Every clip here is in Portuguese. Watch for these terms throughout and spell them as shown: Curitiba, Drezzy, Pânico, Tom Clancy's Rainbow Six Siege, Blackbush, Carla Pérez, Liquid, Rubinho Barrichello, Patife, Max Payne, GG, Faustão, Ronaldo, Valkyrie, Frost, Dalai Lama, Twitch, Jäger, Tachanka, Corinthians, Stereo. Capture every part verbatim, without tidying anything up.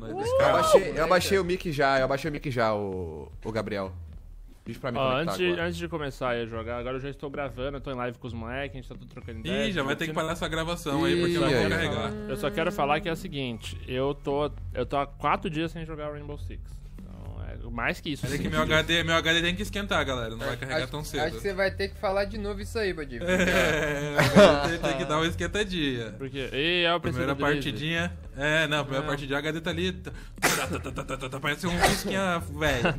Mas... Uh, eu, abaixei, eu abaixei o mic já, eu abaixei o mic já, o, o Gabriel. Diz pra mim como é que tá agora. Antes de começar a jogar, agora eu já estou gravando, eu tô em live com os moleques, a gente tá tudo trocando ideia. Ih, já vai ter que parar essa gravação aí, porque eu não vou carregar. Eu só quero falar que é o seguinte, eu tô, eu tô há quatro dias sem jogar Rainbow Six. Mais que isso. É que meu H D, meu H D tem que esquentar, galera. Não vai carregar acho, tão cedo. Acho que você vai ter que falar de novo isso aí, Patife. É, tem, tem que dar uma esquentadinha. Por quê? E é o primeira partidinha. É, não, a primeira é. partidinha o H D tá ali. Tá, tá, tá, tá, tá, tá, parece um risquinha, velho.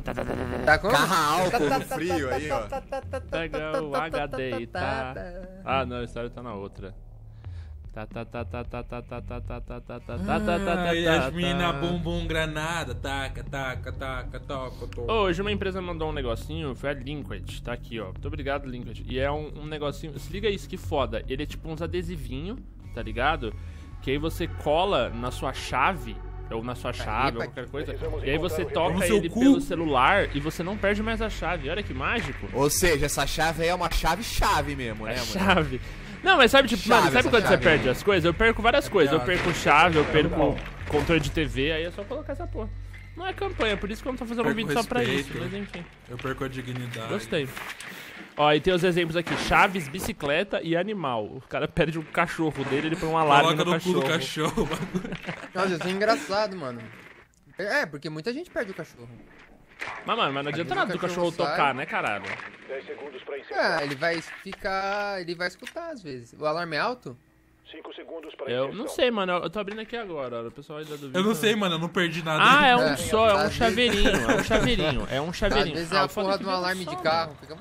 Tá com álcool frio aí, ó. Pega o H D e tá. Ah, não, a história tá na outra. Tá, tá, tá, tá, tá, tá, tá, tá, tá, tá, tá, tá, tá, tá, tá, Yasmina, bumbum, granada, taca, taca, taca, toca, toca. Hoje uma empresa mandou um negocinho, foi a Liquid, tá aqui, ó. Muito obrigado, Liquid. E é um negocinho, se liga isso, que foda. Ele é tipo uns adesivinhos, tá ligado? Que aí você cola na sua chave, ou na sua chave, ou qualquer coisa. E aí você toca ele pelo celular e você não perde mais a chave. Olha que mágico. Ou seja, essa chave aí é uma chave-chave mesmo, né, mano? Chave. Não, mas sabe, tipo, chave, mano, sabe quando chave, você perde né? as coisas? Eu perco várias é coisas. Eu perco chave, eu perco controle de T V, aí é só colocar essa porra. Não é campanha, por isso que eu não tô fazendo um vídeo só pra isso, mas enfim. Eu perco a dignidade. Gostei. Ó, e tem os exemplos aqui: chaves, bicicleta e animal. O cara perde um cachorro dele, ele põe um alarme no, no cachorro. Coloca no cu do cachorro, bagulho. Nossa, isso é engraçado, mano. É, porque muita gente perde o cachorro. Mas, mano, mas não adianta nada do cachorro, cachorro tocar, né, caralho? dez segundos pra encerrar. Ah, ele vai ficar... ele vai escutar, às vezes. O alarme é alto? cinco segundos pra eu não sei, mano. Eu tô abrindo aqui agora. O pessoal ainda duvida. Eu não sei, mano. Eu não perdi nada. Ah, é um é, só. É um vezes... chaveirinho. É um chaveirinho. É um chaveirinho. Às vezes é ah, a porra do alarme de carro. Fica...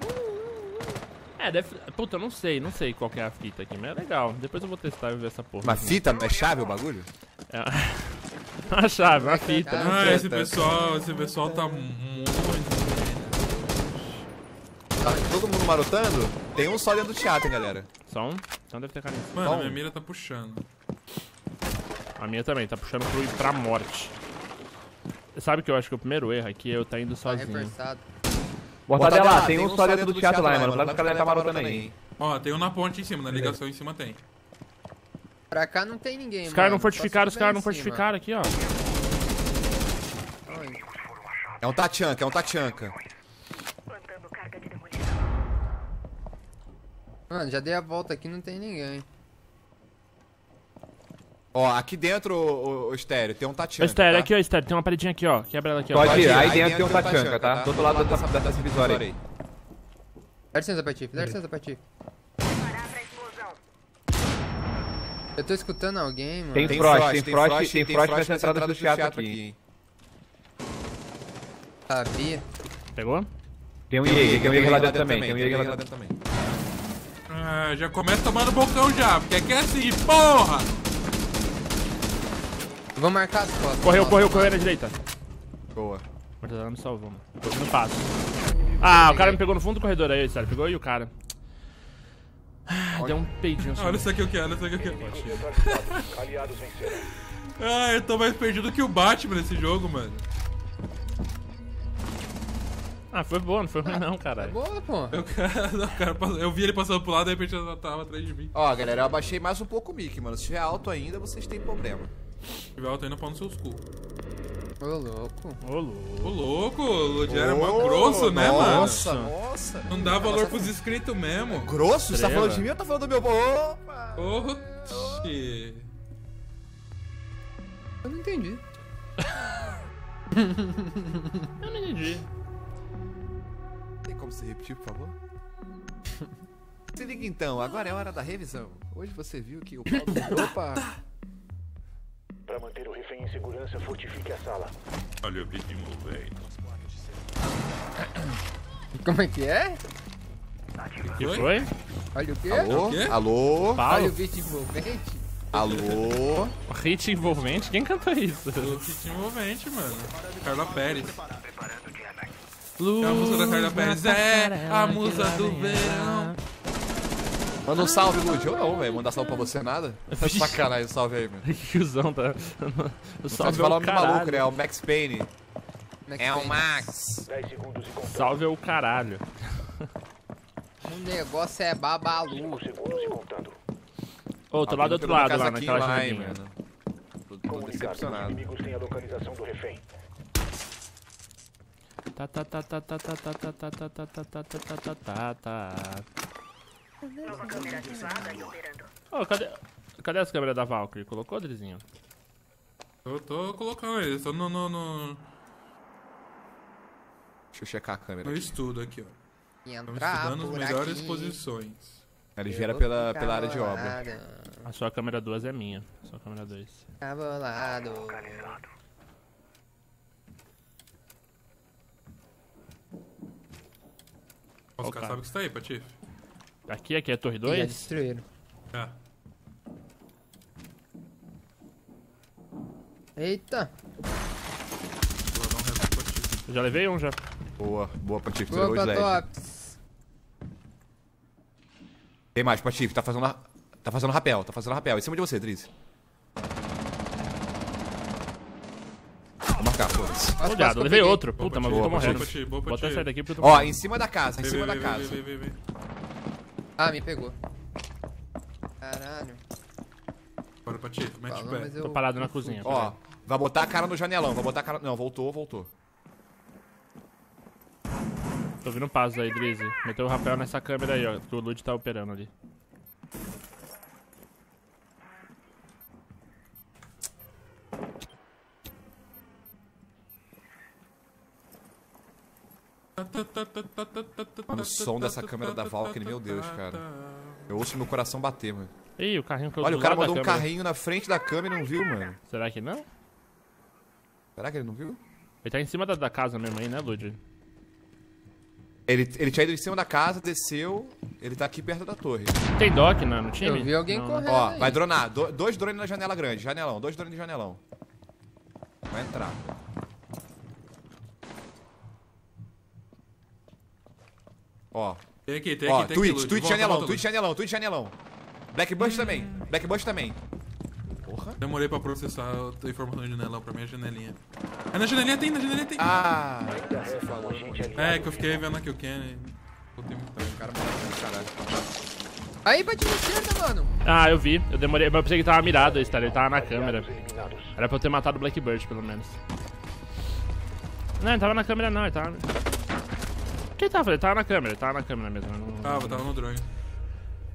É, deve... Puta, eu não sei. Não sei qual que é a fita aqui, mas é legal. Depois eu vou testar e ver essa porra. Mas aqui. Fita? É chave o bagulho? É... Uma chave, uma fita. Ah, esse pessoal, esse pessoal tá muito... Tá todo mundo marotando? Tem um só dentro do teatro, hein, galera? Só um? Então deve ter cara em cima. Mano, a minha mira tá puxando. A minha também, tá puxando pro ir pra morte. Sabe que eu acho que o primeiro erro aqui é eu tá indo sozinho. Tá Bota dela lá, tem um só dentro do teatro lá, mano. Não dá pra galera tá marotando aí. Ó, tem um na ponte em cima, na ligação em cima tem. Pra cá não tem ninguém, mano. Os caras não fortificaram, os caras não fortificaram aqui, ó. É um Tachanka, é um Tachanka. Mano, já dei a volta aqui, não tem ninguém. Ó, aqui dentro, o Stereo, tem um Tachanka. Ô, Stereo, aqui, ó, Stereo, tem uma paredinha aqui, ó. Quebra ela aqui, ó. Pode ir, aí dentro tem um Tachanka, tá? Do outro lado dessa divisória aí. Dá licença, Patife, dá licença, Patife. Eu tô escutando alguém, mano. Tem Frost, tem Frost, tem Frost nessa entrada do teatro aqui. Sabia. Pegou? Tem um Jäger, tem um Jäger lá dentro também, tem um Jäger lá dentro também. Ah, já começa tomando bocão já, porque aqui é assim, porra! Vamos marcar as costas. Correu, correu, correu na direita. Boa. O Corinthians me salvou, mano. Tô no passo. Ah, o cara me pegou no fundo do corredor aí, sério. Pegou aí o cara. Ah, deu um peidinho só. Olha isso aqui o que é, olha isso aqui o que é. Ah, eu tô mais perdido que o Batman nesse jogo, mano. Ah, foi boa, não foi ruim não, caralho. Foi boa, pô. Eu, cara, não, cara, eu vi ele passando pro lado e de repente ela tava atrás de mim. Ó, galera, eu abaixei mais um pouco o mic, mano. Se tiver alto ainda, vocês têm problema. Se tiver alto ainda, pau no seus cu. Ô, louco. Ô, louco. Ô, louco. O Lodier é mó grosso, né, mano? Nossa, nossa. Não dá valor pros inscritos mesmo. Grosso? Você tá falando de mim ou tá falando do meu... Opa! Oxi. Eu não entendi. Eu não entendi. Tem como se repetir, por favor? Se liga então, agora é a hora da revisão. Hoje você viu que o Paulo... Opa! Para manter o refém em segurança, fortifique a sala. Olha o pedimo, velho. Como é que é? O que foi? Olha o quê? Alô? O quê? Alô? Olha o beat envolvente. Alô? Hit envolvente? Quem canta isso? O hit envolvente, mano. Carla Pérez. Luz, é a música da Carla Pérez. É a musa do verão. Manda um salve, Lud. Eu não, velho. Mandar salve pra você nada. Tá sacanagem, salve aí, mano. Que cuzão, tá? O salve é o maluco, né? É o Max Payne. Max é o Max. Salve é o caralho. O negócio é babalu. Ô, oh, tô lá do outro lado, lá naquela janelinha. tô decepcionado. Tá, tá, tá, tá, tá, tá, tá, tá, tá, tá, tá, tá, tá, tá, tá, tá. Nova câmera ativada e operando. Ó, cadê, cadê as câmeras da Valkyrie? Colocou, Drezinho? Eu tô colocando eles, tô no, no, no... Deixa eu checar a câmera. Eu estudo aqui, ó. E entrar estudando por as melhores aqui. Posições. Ela gera pela, pela área de obra. A sua câmera duas é minha. A sua câmera dois. Tá bolado. Os caras sabem que você tá aí, Patife. Aqui, aqui é a torre dois? Já destruíram. É. Eita. Eu já levei um já. Boa, boa, Patife. Boa, Patife. Tem mais, Patife. Tá fazendo, tá fazendo rapel, tá fazendo rapel. Em cima de você, Drezzy. Vou marcar, foda-se. Cuidado, levei outro. Puta, mas eu tô morrendo. Bota essa daqui porque eu tô morrendo. Ó, em cima da casa, em cima da casa. Ah, me pegou. Caralho. Bora, Patife, mete o pé. Tô parado na cozinha. Ó, vai botar a cara no janelão, vai botar a cara... Não, voltou, voltou. Tô ouvindo um passo aí, Drezzy. Meteu o rapel nessa câmera aí, ó. Que o Lud tá operando ali. Mano, o som dessa câmera da Valkyrie, meu Deus, cara. Eu ouço meu coração bater, mano. Ih, o carrinho foi. Olha, o cara mandou um carrinho na frente da câmera e não viu, mano. Será que não? Será que ele não viu? Ele tá em cima da, da casa mesmo aí, né, Lud? Ele, ele tinha ido em cima da casa, desceu, ele tá aqui perto da torre. Tem dock na, no time? Eu vi alguém não, correndo. Ó, aí. Vai dronar. Do, dois drones na janela grande, janelão, dois drones no janelão. Vai entrar. Ó. Tem aqui, tem aqui, ó, tem Twitch, aqui. Twitch, Twitch janelão, volta, Twitch janelão, Twitch janelão. Blackbush hum. também, Blackbush também. Porra. Demorei pra processar a informação de janelão, pra minha janelinha. Ah, na janelinha tem, na janelinha tem. Ah, é, que eu fiquei vendo aqui o Kenny. Botei muito tempo. O cara morreu, caralho. Aí, bate na esquerda, mano. Ah, eu vi. Eu demorei, mas eu pensei que tava mirado esse, tá? Ele tava na câmera. Era pra eu ter matado o Blackbird, pelo menos. Não, ele tava na câmera não, ele tava... Quem tava? Ele tava na câmera, ele tava na câmera mesmo. Não... Tava, tava no drone.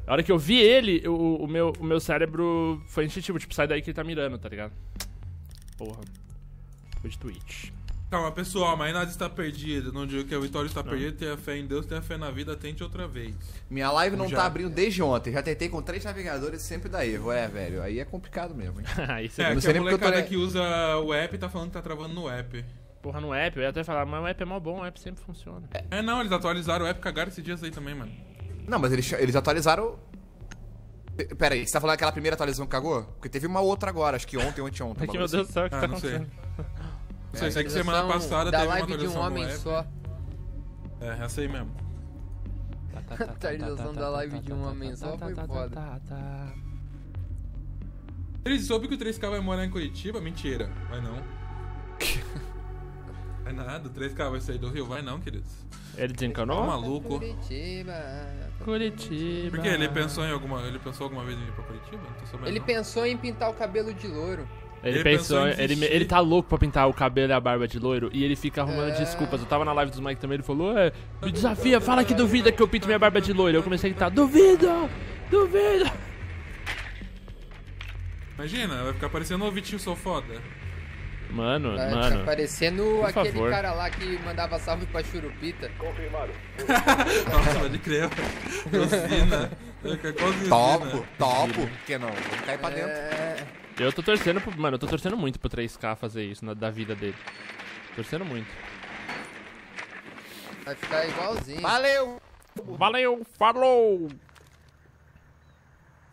A hora que eu vi ele, eu, o, meu, o meu cérebro foi instintivo, tipo, sai daí que ele tá mirando, tá ligado? Porra. Foi de Twitch. Calma, pessoal, mas nada está perdido. Não digo que a vitória está não. perdida, tenha fé em Deus, tenha fé na vida, tente outra vez. Minha live não já. tá abrindo desde ontem, já tentei com três navegadores e sempre dá erro, é, velho. Aí é complicado mesmo, hein? Aí você é, não que a molecada que usa o app tá falando que tá travando no app. Porra, no app, eu ia até falar, mas o app é mó bom, o app sempre funciona. É, é não, eles atualizaram o app, cagaram esses dias aí também, mano. Não, mas eles, eles atualizaram... Pera aí, você tá falando aquela primeira atualização que cagou? Porque teve uma outra agora, acho que ontem ou anteontem. É que, meu Deus do céu, o que ah, tá não acontecendo? Sei. Não sei, é, sei que semana passada teve uma atualização da live de um homem só. É, essa aí mesmo. A atualização da live de um homem só foi foda. Ele soube que o três K vai morar em Curitiba? Mentira, vai não. Vai nada, o três K vai sair do Rio, vai não, queridos. Ele desencanou? É maluco. Curitiba, Curitiba. Por que? Ele pensou em alguma, ele pensou alguma vez em ir pra Curitiba? Não tô sabendo, ele não. pensou em pintar o cabelo de loiro. Ele, ele pensou, pensou ele, ele tá louco pra pintar o cabelo e a barba de loiro e ele fica arrumando é... desculpas. Eu tava na live dos Mike também, ele falou, é, me desafia, fala que duvida que eu pinto minha barba de loiro. Eu comecei a gritar, duvido, duvido. Imagina, vai ficar parecendo o Vitinho Sou Foda. Mano, vai mano. Tá parecendo aquele favor. cara lá que mandava salve pra Churupita. Confirmado. Nossa, pode crer. Usina. Topo, topo. Por que não? Vamos cair pra dentro. É... Eu tô torcendo pro... Mano, eu tô torcendo muito pro três K fazer isso na, da vida dele. Torcendo muito. Vai ficar igualzinho. Valeu! Valeu, falou!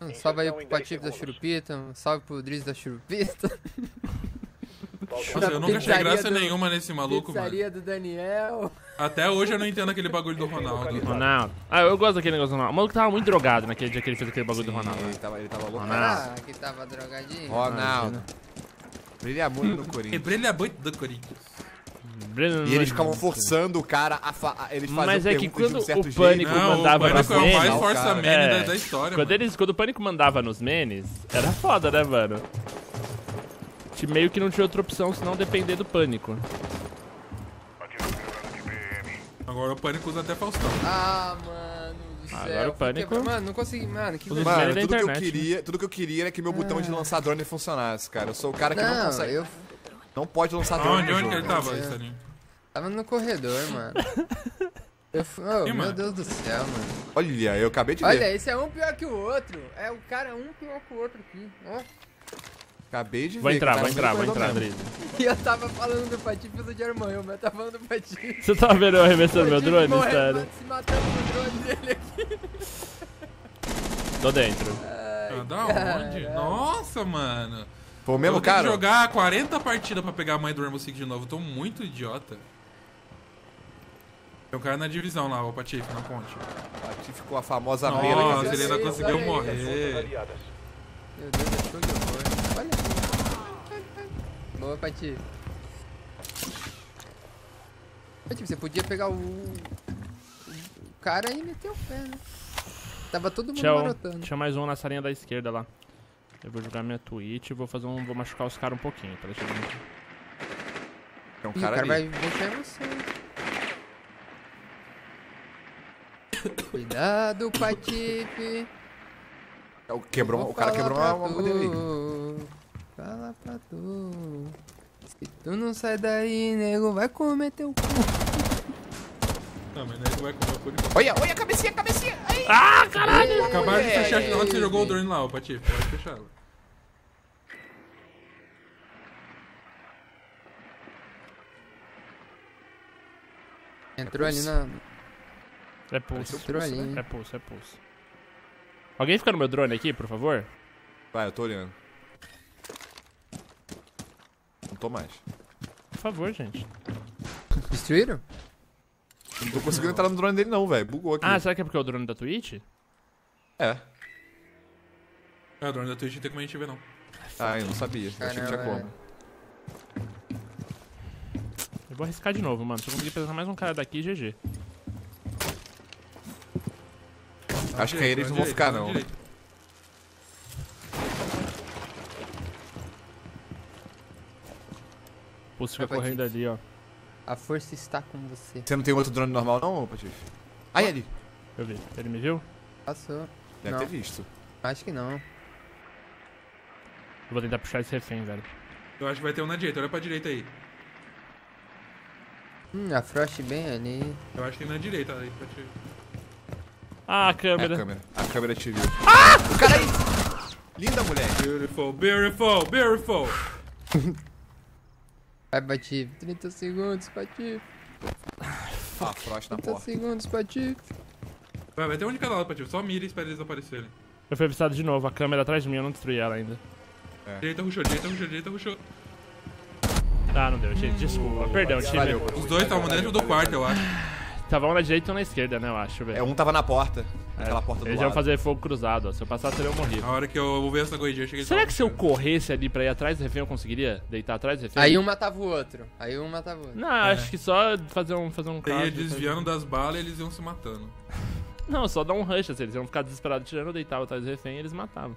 Um salve aí pro Patife da Churupita. Um salve pro Drezzy da Churupita. Nossa, eu nunca achei graça do, nenhuma nesse maluco, mano. Do Daniel. Até hoje eu não entendo aquele bagulho do Ronaldo. Ronaldo. Ah, eu gosto daquele negócio do Ronaldo. O maluco tava muito drogado naquele dia que ele fez aquele bagulho Sim, do Ronaldo. Ele tava, ele tava louco. Ronaldo. Ah, que tava drogadinho. Ronaldo. Brilha muito do Corinthians. Brilha muito do Corinthians. E eles ficavam forçando o cara a, fa a eles fazer Mas é que quando um o Pânico jeito. mandava não, o nos memes... É o mais força meme é. da, da história, quando, eles, quando o Pânico mandava nos memes, era foda, né, mano? meio que não tinha outra opção senão depender do pânico. Agora o pânico usa até Faustão. Ah, mano do céu. Agora o pânico. Porque, mano, não consegui. Mano, que mano, tudo internet, que eu queria, né? Tudo que eu queria era que meu ah. botão de lançar drone funcionasse, cara. Eu sou o cara que não, não consegue. Eu... Não pode lançar drone. Onde, onde que ele tava, Estarinho? Tava no corredor, mano. Eu fui, oh, Sim, meu mano. Deus do céu, mano. Olha, eu acabei de Olha, ver. Olha, esse é um pior que o outro. É o cara um pior que o outro aqui. Ó. Acabei de vou ver. Entrar, vou entrar, vou entrar, vou entrar, Drezzy. E eu tava falando do Patife do Jerry morreu, mas eu tava falando do Patife. Você tava vendo eu arremessando meu drone, sério? Se matando no drone dele aqui. Tô dentro. Ai, da onde? Nossa, mano. Foi o mesmo cara? Eu tenho que jogar quarenta partidas pra pegar a mãe do Rainbow Six de novo. Eu tô muito idiota. Tem um cara na divisão lá, o Patife, na ponte. O Patife com a famosa beira. Nossa, ele ainda conseguiu morrer. Meu Deus, deixou de horror. Olha aqui. Boa, Patife. Patife, você podia pegar o... o cara e meter o pé, né? Tava todo mundo Tchau. marotando. Tinha mais um na salinha da esquerda lá. Eu vou jogar minha Twitch e vou, fazer um, vou machucar os caras um pouquinho. Tá? Deixa eu ver. Tem um cara, Ih, o cara vai voltar em você. Cuidado, Patife. O, quebrou, o cara quebrou uma, uma dele aí. Fala pra tu. Se tu não sai daí, nego, vai comer teu cu. Não, mas nego vai comer o cu de cu. Olha, olha a cabecinha, a cabecinha. Ai. Ah, caralho. Ei, acabaram ei, de fechar de lado que você jogou o drone lá, ó, Patife. Pode fechar ela. Entrou é ali na... É pulso, pulso né? é pulso, é pulso. Alguém fica no meu drone aqui, por favor? Vai, eu tô olhando. Não tô mais. Por favor, gente. Destruíram? Não tô conseguindo entrar no drone dele não, velho. Bugou aqui. Ah, será que é porque é o drone da Twitch? É. É, o drone da Twitch não tem como a gente ver não. Ah, eu não sabia. Eu achei que tinha como. Eu vou arriscar de novo, mano. Se eu conseguir pegar mais um cara daqui, G G. Acho que aí eles não vão ficar, não. Pô, fica correndo ali, ó. A força está com você. Você não tem outro drone normal, não, Patife? Aí, ali. Eu vi. Ele me viu? Passou. Deve ter visto. Acho que não. Eu vou tentar puxar esse refém, velho. Eu acho que vai ter um na direita. Olha pra direita aí. Hum, a Frost bem ali. Eu acho que tem na direita ali, Patife. Ah, a câmera. É a câmera. A câmera te viu. Ah! O cara aí! Linda, mulher. Beautiful, beautiful, beautiful. Vai, Patife. trinta segundos, Patife. Ah, Frost na porta. trinta segundos, Patife. Vai, vai ter um de cada lado, Patife. Só mira e espera eles aparecerem. Eu fui avistado de novo. A câmera atrás de mim, eu não destruí ela ainda. É. Direita rushou, direita rushou, direita rushou. Ah, não deu, gente. Desculpa. Hum, Perdão, valeu, time. Valeu. Os dois estavam dentro do quarto, eu acho. Tava um na direita e um na esquerda, né, eu acho, velho. É, um tava na porta. Aquela é, porta do eles lado. Eles iam fazer fogo cruzado, ó. Se eu passasse, eu morri. Na hora que eu vou ver essa corridinha, eu cheguei... Será que se eu corresse ali pra ir atrás do refém, eu conseguiria deitar atrás do refém? Aí um matava o outro. Aí um matava o outro. Não, é. acho que só fazer um, fazer um caso... Aí ia desviando fazer... das balas e eles iam se matando. Não, só dar um rush, assim. Eles iam ficar desesperados tirando, deitava atrás do refém e eles matavam.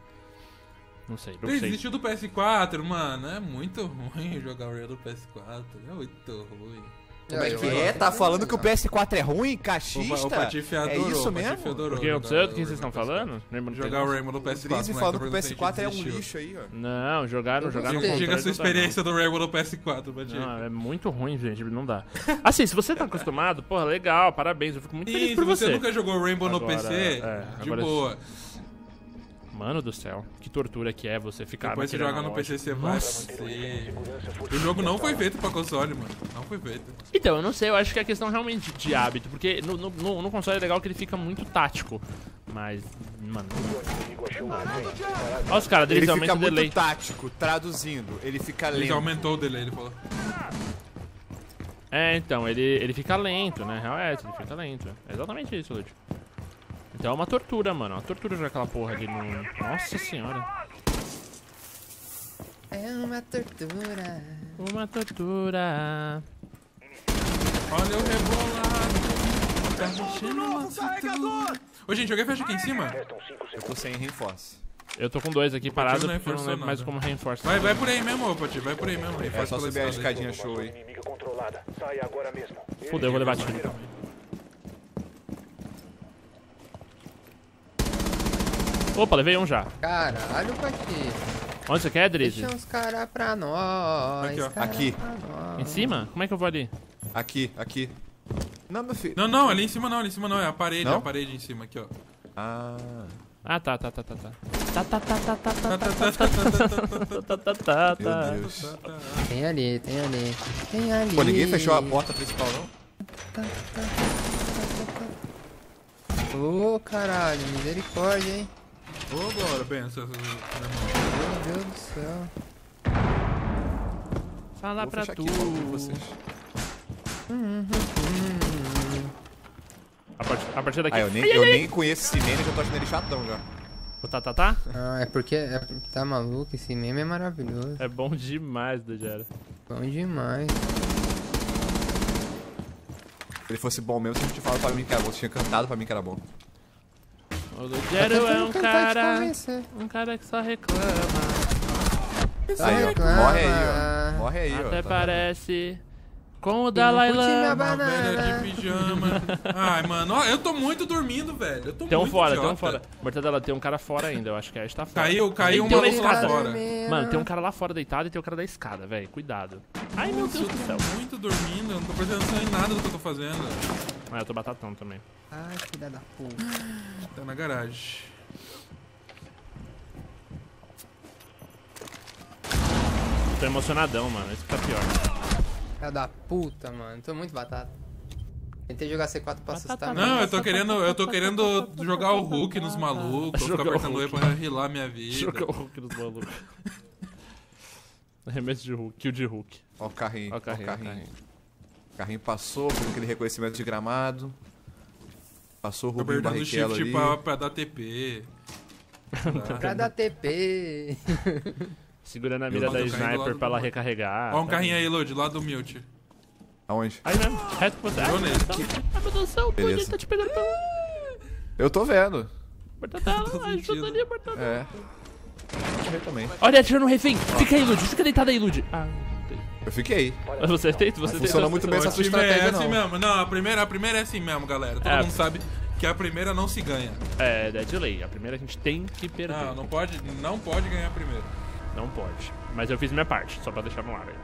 Não sei, não sei. Desistiu do P S quatro, mano. É muito ruim jogar o real do P S quatro. É muito ruim. Como é que é? Tá falando que o P S quatro é ruim? Cachista? O Patife adorou, é isso mesmo? Porque eu não sei do que vocês estão falando. Jogar o Rainbow no P S quatro. O Drezzy falando que o P S quatro é um lixo aí, ó. Não, jogaram, jogaram. Diga a sua experiência do Rainbow no P S quatro, Patife. Não, é muito ruim, gente. Não dá. Assim, se você tá acostumado, porra, legal, parabéns. Eu fico muito feliz por você. Se você nunca jogou Rainbow no P C, de boa. Mano do céu, que tortura que é você ficar... Depois você joga no P C, você vai... O jogo não foi feito pra console, mano. Não foi feito. Então, eu não sei, eu acho que é questão realmente de hábito, porque no, no, no console é legal que ele fica muito tático. Mas, mano... Olha os caras, eles aumentam o delay. Ele fica muito tático, traduzindo, ele fica lento. Ele aumentou o delay, ele falou. É, então, ele, ele fica lento, né? Real é, ele fica lento. É exatamente isso, Lúcio. Então é uma tortura, mano. É uma tortura jogar aquela porra ali no... Nossa senhora. É uma tortura. Uma tortura. Olha o rebolado. Tá mexendo uma tortura. Ô, gente, alguém fecha aqui em cima? Eu tô sem reinforce. Eu tô com dois aqui parados porque eu não lembro mais como reinforçar. Vai, vai por aí mesmo, Pati, vai por aí mesmo. É só subir a escadinha show aí. Fudeu, eu vou levar tiro. Opa, levei um já. Caralho, Pati. Onde você quer, Drezzy? Deixa uns caras pra nós. Aqui, ó. Cara aqui. Nós. Em cima? Como é que eu vou ali? Aqui, aqui. Não, meu filho. Não, não, ali em cima não, ali em cima não. É a parede, não? É a parede em cima aqui, ó. Ah. Ah, tá, tá, tá, tá, tá. Tá, tá, tá, tá, tá, tá, tá, tá, tá, tá. Meu Deus. Tem ali, tem ali, tem ali. Pô, ninguém fechou a porta principal, não? Ô, caralho, misericórdia, hein? Ô, glória, benção. Meu Deus do céu. Fala pra tu. A partir, a partir daqui... Ah, eu nem, ai, eu ai, nem ai. conheço esse meme, já tô achando ele chatão já. O tá, tá, tá? Ah, é porque... É, tá maluco, esse meme é maravilhoso. É bom demais, Dejara. Bom demais. Se ele fosse bom mesmo, você tinha falado pra mim que era bom. Você tinha cantado pra mim que era bom. O Dejara é um cara... Um cara que só reclama. Só aí, reclama. Ó, morre aí, ó. Morre aí, Até ó. Até tá parece... Vendo? Com o Dalai Lama, velha de pijama. Ai, mano, ó, eu tô muito dormindo, velho. Eu tô tem um muito fora, idiota. Tem um fora. Mortadela, tem um cara fora ainda, eu acho que a gente tá fora. Caiu, caiu um maluco lá fora. Mano, tem um cara lá fora deitado e tem o um cara da escada, velho. Cuidado. Ai, meu Deus do céu. Eu tô muito dormindo, eu não tô prestando em nada do que eu tô fazendo. Ah, eu tô batatão também. Ai, filha da puta. Tá na garagem. Tô emocionadão, mano. Isso que tá pior. Cara da puta, mano. Tô muito batata. Tentei jogar C quatro pra batata, assustar. Não, mano. eu tô querendo, eu tô querendo jogar o Hulk nos malucos. Ficar apertando E pra rilar minha vida. Jogar o Hulk nos malucos. Arremesso de Hulk. Kill de Hulk. Ó o carrinho. Ó o carrinho. Ó o carrinho. O carrinho passou, fez aquele reconhecimento de gramado. Passou o Rubinho Barrichello ali. Pra, pra dar T P. Pra, pra dar T P. Segurando a mira da sniper pra ela recarregar. Ó um carrinho aí, Lodi, lá do Mute. Aonde? Aí mesmo, reto pro trás. Ai, meu Deus do céu, o Lodi tá te pegando pelo... Eu tô vendo. Mortadela, ajuda ali, Mortadela. É. Deixa eu ver também. Olha, atirando um refém. Fica aí, Lodi, fica deitado aí, Lodi. Ah, eu fiquei. Você deita, você deita. Funcionou muito bem essa sua estratégia, não. É assim mesmo, não, a primeira, a primeira é assim mesmo, galera. Todo mundo sabe que a primeira não se ganha. É, é de lei. A primeira a gente tem que perder. Não, não pode, não pode ganhar a primeira. Não pode. Mas eu fiz minha parte, só pra deixar no ar aí.